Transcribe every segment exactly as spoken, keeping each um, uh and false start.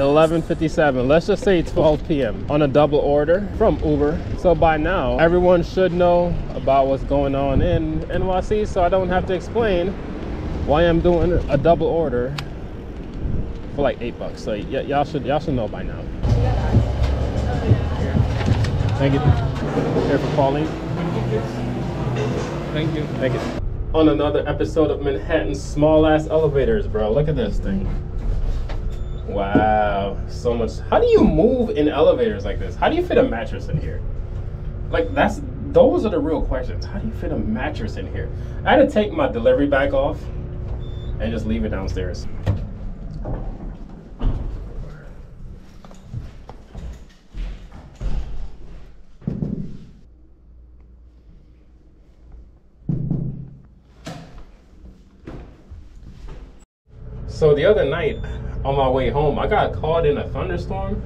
eleven fifty-seven. Let's just say twelve p m on a double order from Uber. So by now, everyone should know about what's going on in N Y C, so I don't have to explain why I'm doing a double order for like eight bucks. So y'all should y'all should know by now. Thank you. Here for calling. Thank you. Thank you. On another episode of Manhattan's small ass elevators, bro. Look at this thing. Wow, so much. How do you move in elevators like this? How do you fit a mattress in here? Like that's those are the real questions. How do you fit a mattress in here? I had to take my delivery bag off and just leave it downstairs. So the other night on my way home, I got caught in a thunderstorm.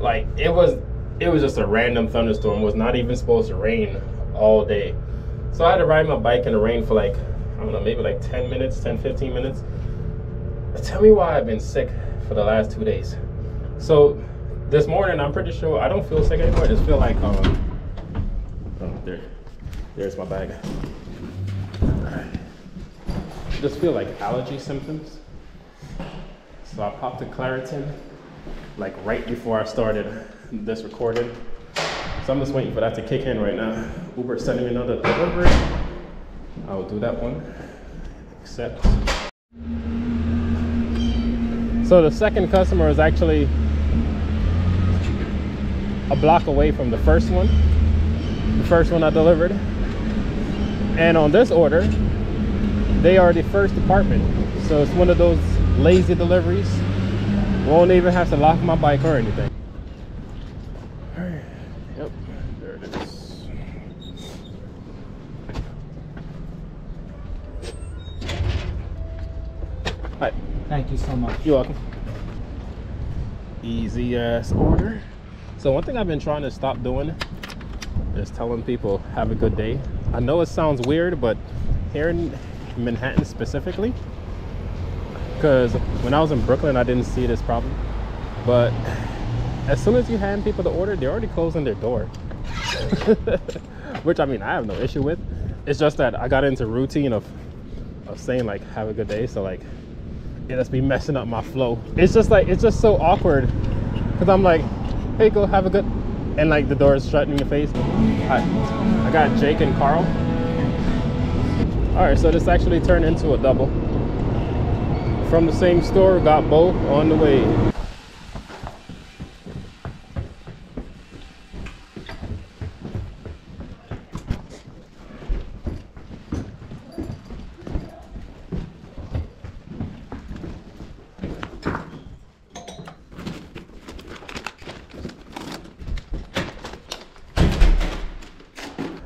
Like it was, it was just a random thunderstorm. It was not even supposed to rain all day. So I had to ride my bike in the rain for like, I don't know, maybe like ten minutes, ten, fifteen minutes. But tell me why I've been sick for the last two days. So this morning, I'm pretty sure I don't feel sick anymore. I just feel like, um, oh, there, there's my bag. All right. I just feel like allergy symptoms. So I popped a Claritin like right before I started this recording. So I'm just waiting for that to kick in right now. Uber sending me another delivery. I'll do that one. Accept. So the second customer is actually a block away from the first one. The first one I delivered. And on this order, they are the first department. So it's one of those lazy deliveries. Won't even have to lock my bike or anything. All right. Yep, there it is. Hi. Thank you so much. You're welcome. Easy ass order. So one thing I've been trying to stop doing is telling people have a good day. I know it sounds weird, but here in Manhattan specifically, because when I was in Brooklyn, I didn't see this problem. But as soon as you hand people the order, they're already closing their door. Which, I mean, I have no issue with. It's just that I got into routine of, of saying, like, have a good day. So, like, yeah, that's me messing up my flow. It's just, like, it's just so awkward. Because I'm like, hey, go have a good... And, like, the door is shut in your face. I, I got Jake and Carl. All right, so this actually turned into a double. From the same store, got both on the way.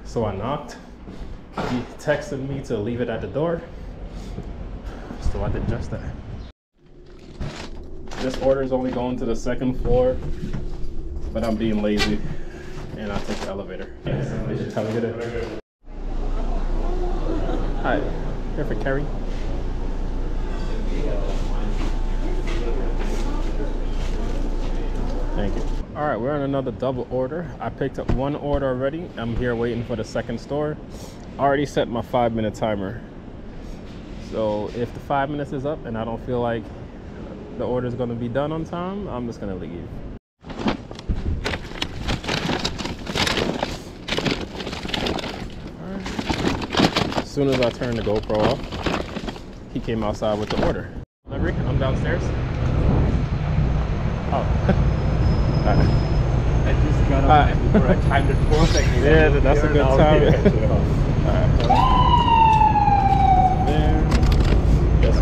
So I knocked. He texted me to leave it at the door. So I did just that. This order is only going to the second floor, but I'm being lazy and I took the elevator. Yes. Yes. Have a good day. Hi, here for Carrie. Thank you. All right, we're on another double order. I picked up one order already. I'm here waiting for the second store. I already set my five minute timer. So if the five minutes is up and I don't feel like the order is going to be done on time, I'm just going to leave. All right. As soon as I turned the GoPro off, he came outside with the order. Delivery, I'm downstairs. Oh. Right. I just got up before I timed it perfectly. Yeah, that's a good time. All right.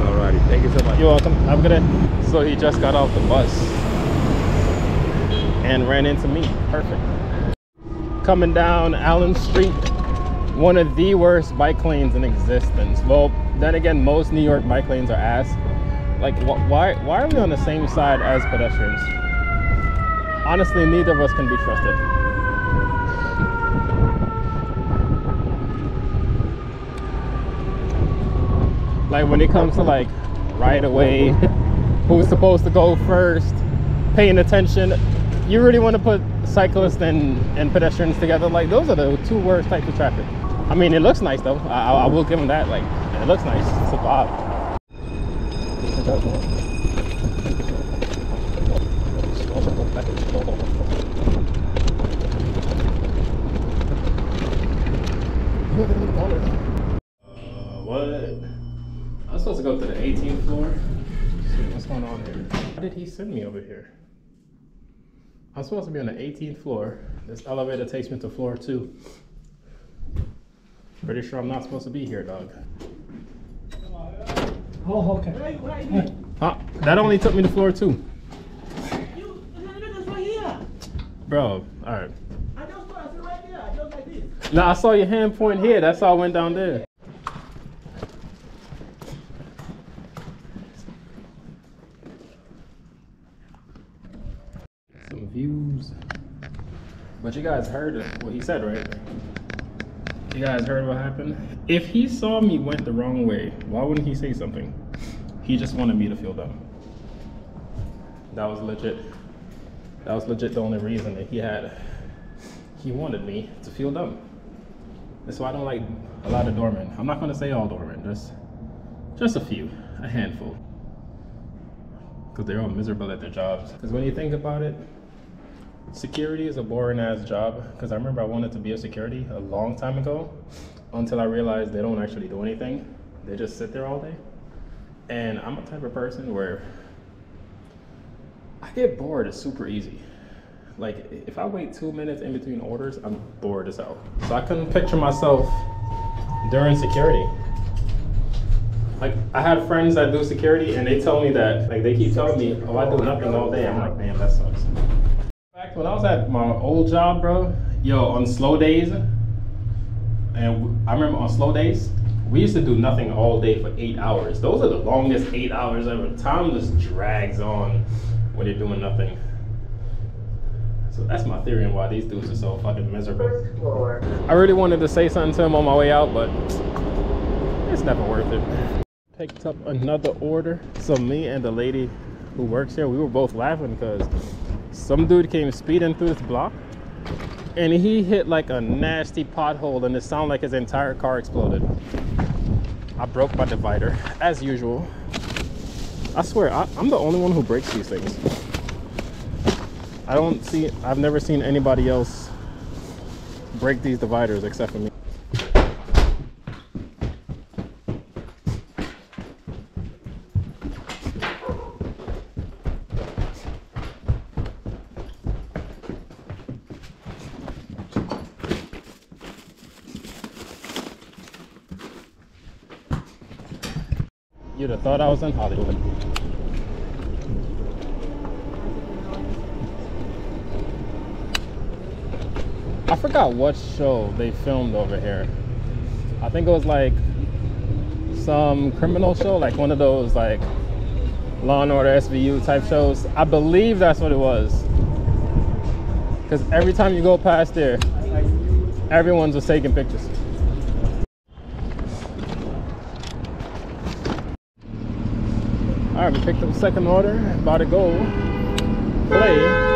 Alrighty, thank you so much. You're welcome. Have a good day. So he just got off the bus and ran into me. Perfect. Coming down Allen Street, one of the worst bike lanes in existence. Well, then again, most New York bike lanes are ass. Like, wh why, why are we on the same side as pedestrians? Honestly, neither of us can be trusted. Like when it comes to like right away, who's supposed to go first, paying attention. You really want to put cyclists and, and pedestrians together? Like, those are the two worst types of traffic. I mean, it looks nice though. I, I will give them that. Like, it looks nice. It's a vibe. Uh, what? I was supposed to go to the eighteenth floor. See what's going on here. Why did he send me over here? I'm supposed to be on the eighteenth floor. This elevator takes me to floor two. Pretty sure I'm not supposed to be here, dog. Oh, okay. Huh? That only took me to floor two. You, it's right here. Bro, alright. I just saw it right there. I just like this. No, I saw your hand point here. That's how I went down there. Views, but you guys heard what he said, right? You guys heard what happened. If he saw me went the wrong way, why wouldn't he say something? He just wanted me to feel dumb. That was legit. That was legit the only reason that he had. He wanted me to feel dumb. That's why I don't like a lot of doormen. I'm not gonna say all doormen, just just a few, a handful, because they're all miserable at their jobs. Because when you think about it, security is a boring ass job, because I remember I wanted to be a security a long time ago until I realized they don't actually do anything. They just sit there all day. And I'm a type of person where I get bored is super easy. Like, if I wait two minutes in between orders, I'm bored as hell. So I couldn't picture myself during security. Like, I had friends that do security and they tell me that, like, they keep telling me, oh, I do nothing all day. I'm like, man, that sucks. When I was at my old job, bro, yo, on slow days, and I remember on slow days, we used to do nothing all day for eight hours. Those are the longest eight hours ever. Time just drags on when you're doing nothing. So that's my theory on why these dudes are so fucking miserable. I really wanted to say something to him on my way out, but it's never worth it. Picked up another order. So me and the lady who works here, we were both laughing because some dude came speeding through this block and he hit like a nasty pothole and it sounded like his entire car exploded. I broke my divider, as usual. I swear, I, I'm the only one who breaks these things. I don't see, I've never seen anybody else break these dividers except for me. You'd have thought I was in Hollywood. I forgot what show they filmed over here. I think it was like some criminal show, like one of those like Law and Order S V U type shows. I believe that's what it was. Because every time you go past there, everyone's just taking pictures. Alright, we picked up the second order, about to go play.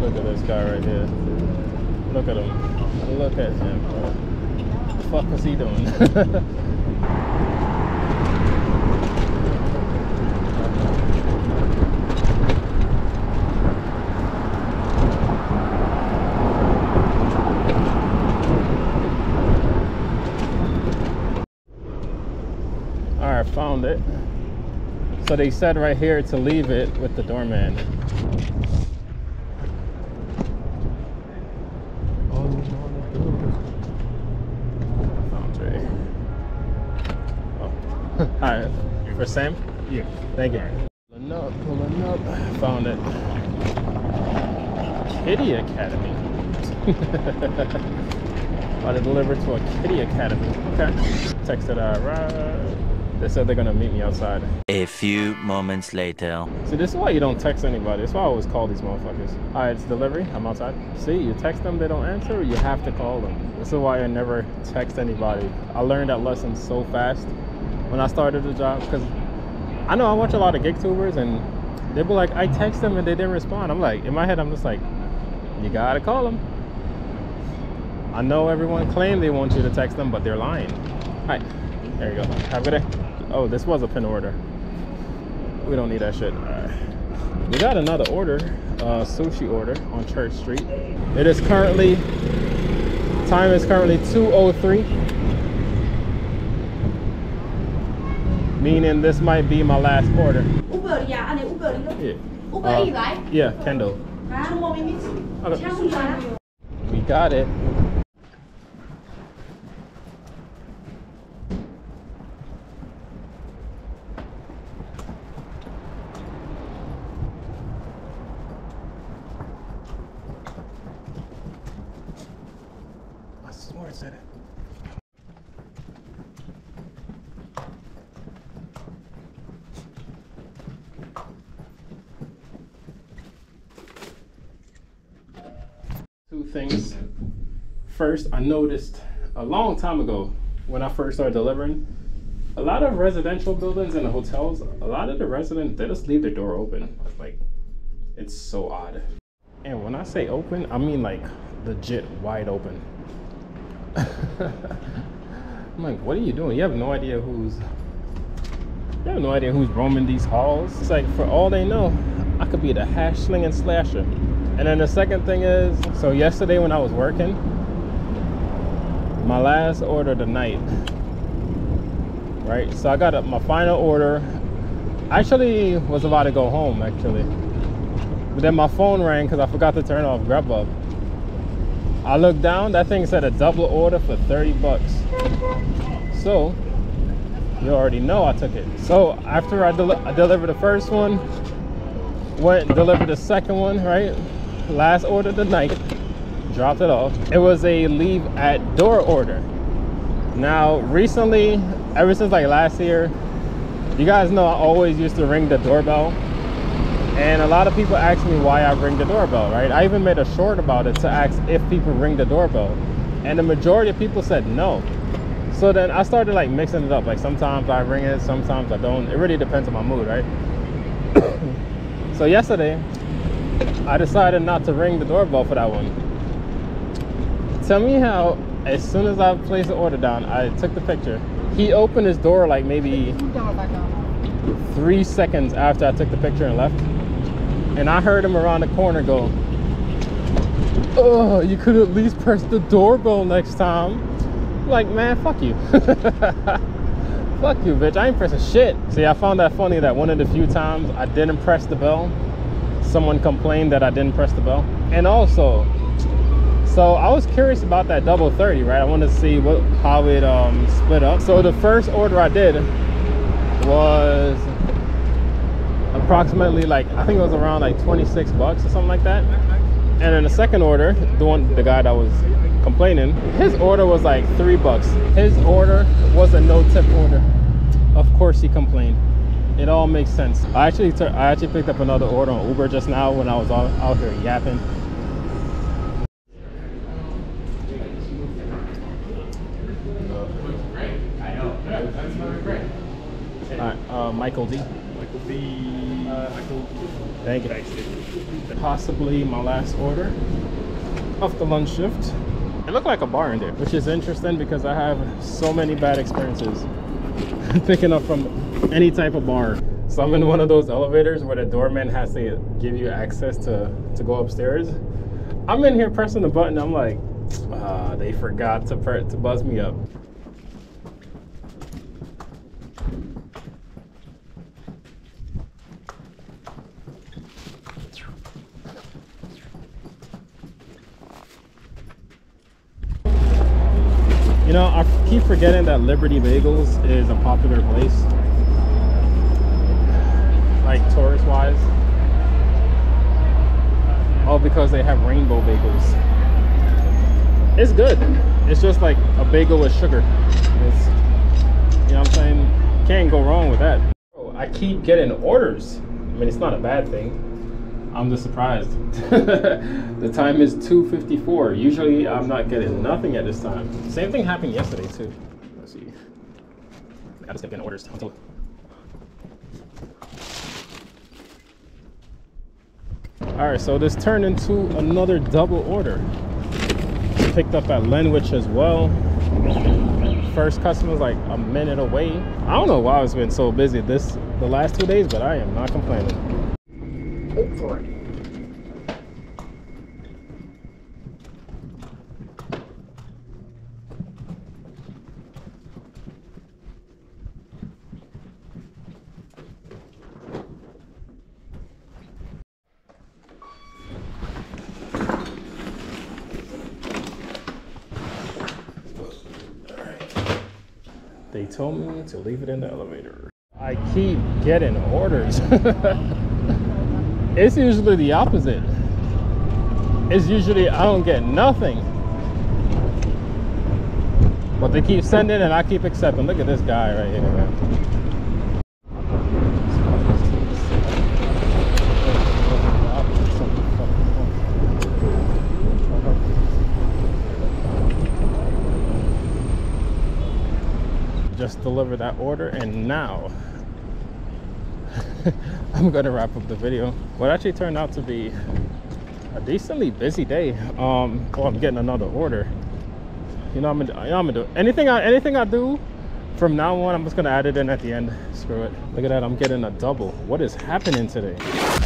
Look at this guy right here. Look at him. Look at him, bro. What the fuck is he doing? Found it. So they said right here to leave it with the doorman. Oh. Alright. For Sam? Yeah. Thank you. Pulling up, pulling up. Found it. Kitty Academy. About to deliver to a Kitty Academy. Okay. Texted I arrived. They said they're gonna meet me outside. A few moments later. See, this is why you don't text anybody. That's why I always call these motherfuckers. All right, it's delivery. I'm outside. See, you text them, they don't answer. You have to call them. This is why I never text anybody. I learned that lesson so fast when I started the job, because I know I watch a lot of GeekTubers, and they were like, I text them and they didn't respond. I'm like, in my head, I'm just like, you gotta call them. I know everyone claimed they want you to text them, but they're lying. Hi. There you go. Have a good day. Oh, this was a pin order. We don't need that shit. Right. We got another order, uh, sushi order on Church Street. It is currently, time is currently two oh three. Meaning this might be my last order. Uber, yeah. Uber, yeah. Uber, uh, right? Yeah, Kendall. Okay. We got it. Things first, I noticed a long time ago when I first started delivering, a lot of residential buildings and the hotels, a lot of the residents, they just leave the door open. Like, it's so odd. And when I say open, I mean like legit wide open. I'm like, what are you doing? You have no idea who's you have no idea who's roaming these halls. It's like, for all they know, I could be the hash slinging slasher. And then the second thing is, so yesterday when I was working, my last order of the night, right? So I got up my final order. Actually, was about to go home, actually. But then my phone rang because I forgot to turn off Grubhub. I looked down, that thing said a double order for thirty bucks. So, you already know I took it. So after I, del I delivered the first one, went and delivered the second one, right? Last order of the night, dropped it off. It was a leave at door order. Now, recently, ever since like last year, you guys know I always used to ring the doorbell. And a lot of people ask me why I ring the doorbell, right? I even made a short about it to ask if people ring the doorbell. And the majority of people said no. So then I started like mixing it up. Like sometimes I ring it, sometimes I don't. It really depends on my mood, right? So yesterday, I decided not to ring the doorbell for that one. Tell me how, as soon as I placed the order down, I took the picture. He opened his door like maybe three seconds after I took the picture and left. And I heard him around the corner go, oh, you could at least press the doorbell next time. I'm like, man, fuck you. Fuck you, bitch. I ain't pressing shit. See, I found that funny that one of the few times I didn't press the bell, someone complained that I didn't press the bell. And also, so I was curious about that double thirty, right? I wanted to see what how it um, split up. So the first order I did was approximately like, I think it was around like twenty-six bucks or something like that. And then the second order, the one, the guy that was complaining, his order was like three bucks. His order was a no tip order. Of course he complained. It all makes sense. I actually I actually picked up another order on Uber just now when I was out, out here yapping. All right, uh, Michael D. Michael D. Uh, Michael. Thank you. Possibly my last order of the lunch shift. It looked like a bar in there, which is interesting because I have so many bad experiences picking up from any type of bar. So I'm in one of those elevators where the doorman has to give you access to, to go upstairs. I'm in here pressing the button. I'm like, uh, they forgot to, per to buzz me up. You know, I keep forgetting that Liberty Bagels is a popular place, like tourist-wise. All because they have rainbow bagels. It's good. It's just like a bagel with sugar. It's, you know what I'm saying? Can't go wrong with that. I keep getting orders. I mean, it's not a bad thing. I'm just surprised. The time is two fifty-four. Usually I'm not getting nothing at this time. Same thing happened yesterday too. Let's see. I just kept getting orders until All right, so this turned into another double order. Picked up at Lenwich as well. First customer's like a minute away. I don't know why it's been so busy this the last two days, but I am not complaining. Wait for it. They told me to leave it in the elevator. I keep getting orders. It's usually the opposite. It's usually I don't get nothing. But they keep sending and I keep accepting. Look at this guy right here, man. Just delivered that order, and now I'm gonna wrap up the video. What actually turned out to be a decently busy day. Um oh, I'm getting another order. You know, i'm gonna, you know, I'm gonna do anything i anything i do from now on. I'm just gonna add it in at the end. Screw it. Look at that, I'm getting a double. What is happening today?